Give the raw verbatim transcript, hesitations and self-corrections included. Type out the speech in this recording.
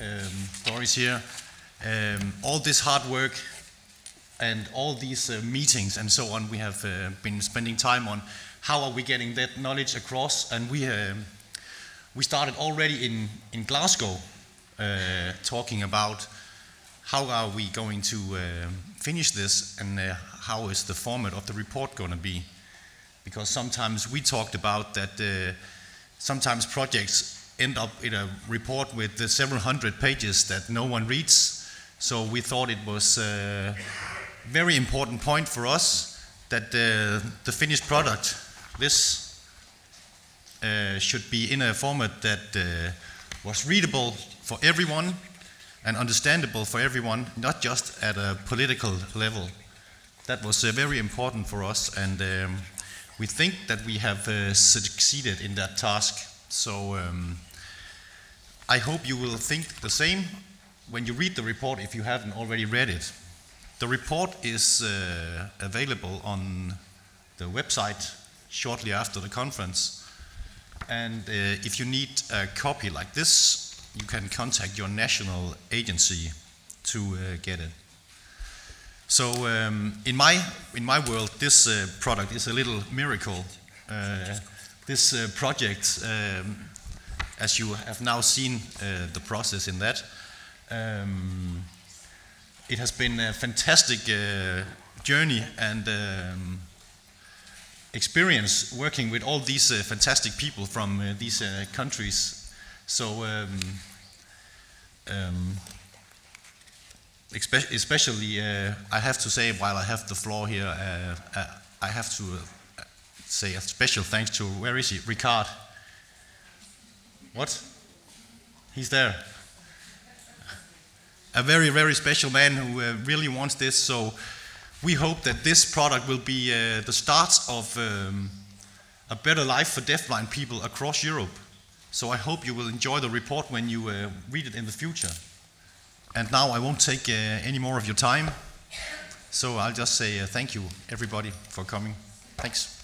um, Doris here, um, all this hard work and all these uh, meetings and so on we have uh, been spending time on, how are we getting that knowledge across? And we, uh, we started already in, in Glasgow uh, talking about how are we going to uh, finish this, and uh, how is the format of the report going to be? Because sometimes we talked about that uh, sometimes projects end up in a report with uh, several hundred pages that no one reads. So we thought it was uh, very important point for us that uh, the finished product, this, uh, should be in a format that uh, was readable for everyone and understandable for everyone, not just at a political level. That was uh, very important for us, and um, we think that we have uh, succeeded in that task. So um, I hope you will think the same when you read the report, if you haven't already read it. The report is uh, available on the website shortly after the conference. And uh, if you need a copy like this, you can contact your national agency to uh, get it. So um, in, my, in my world, this uh, product is a little miracle. Uh, this uh, project, um, as you have now seen uh, the process in that, um, it has been a fantastic uh, journey and um, experience working with all these uh, fantastic people from uh, these uh, countries. So, um, um, especially, uh, I have to say, while I have the floor here, uh, uh, I have to uh, say a special thanks to, where is he? Ricard. What? He's there. A very, very special man who uh, really wants this, so we hope that this product will be uh, the start of um, a better life for deafblind people across Europe. So I hope you will enjoy the report when you uh, read it in the future. And now I won't take uh, any more of your time, so I'll just say uh, thank you, everybody, for coming. Thanks.